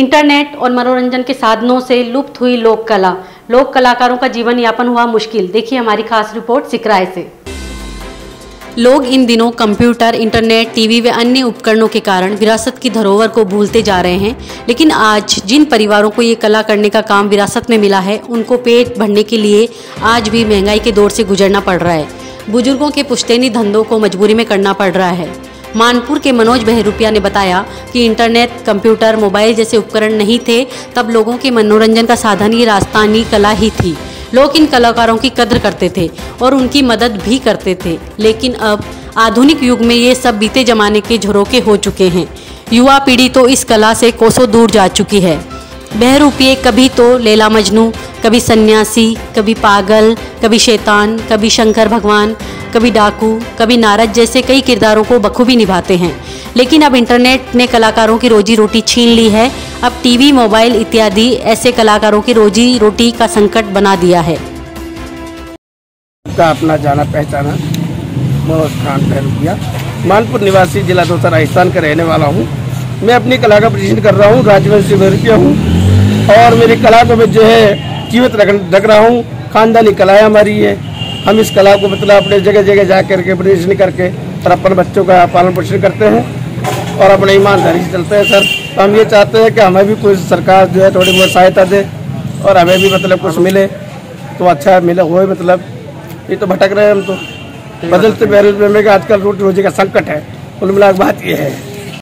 Internet और मनोरंजन के साधनों से लुप्त हुई लोक कला, लोक कलाकारों का जीवन यापन हुआ मुश्किल। देखिए हमारी खास रिपोर्ट सिकराई से। लोग इन दिनों कंप्यूटर, इंटरनेट, टीवी व अन्य उपकरणों के कारण विरासत की धरोहर को भूलते जा रहे हैं, लेकिन आज जिन परिवारों को ये कला करने का काम विरासत में मिला है, उनको पेट भरने के लिए आज भी महंगाई के दौर से गुजरना पड़ रहा है। बुजुर्गों के पुश्तैनी धंधों को मजबूरी में करना पड़ रहा है। मानपुर के मनोज बहरूपिया ने बताया कि इंटरनेट, कंप्यूटर, मोबाइल जैसे उपकरण नहीं थे तब लोगों के मनोरंजन का साधन ये राजस्थानी कला ही थी। लोग इन कलाकारों की कदर करते थे और उनकी मदद भी करते थे, लेकिन अब आधुनिक युग में ये सब बीते जमाने के झरोखे हो चुके हैं। युवा पीढ़ी तो इस कला से कोसों दूर जा चुकी है। बहरूपिया कभी तो लैला मजनू, कभी सन्यासी, कभी पागल, कभी शैतान, कभी शंकर भगवान, कभी डाकू, कभी नारद जैसे कई किरदारों को बखूबी निभाते हैं, लेकिन अब इंटरनेट ने कलाकारों की रोजी रोटी छीन ली है। अब टीवी, मोबाइल इत्यादि ऐसे कलाकारों की रोजी रोटी का संकट बना दिया है। का अपना जाना पहचाना मनोज खान बहरूपिया, मानपुर निवासी, जिला दौसा राजस्थान का रहने वाला हूँ। मैं अपनी कला का प्रदर्शन कर रहा हूँ। राजवंशी बहरूपिया हूँ और मेरी कला को मैं जो है जीवित रख रहा हूँ। खानदानी कला हमारी है। हम इस कला को मतलब अपने जगह जगह जा करके प्रदर्शन करके और अपने बच्चों का पालन पोषण करते हैं और अपने ईमानदारी से चलते हैं। सर तो हम ये चाहते हैं कि हमें भी कुछ सरकार जो है थोड़ी बहुत सहायता दे और हमें भी मतलब कुछ मिले तो अच्छा मिले हो। मतलब ये तो भटक रहे हैं हम तो बदलते बेरोजगार में कि आजकल रोटी रोजी का संकट है। कुल मिलाकर बात ये है।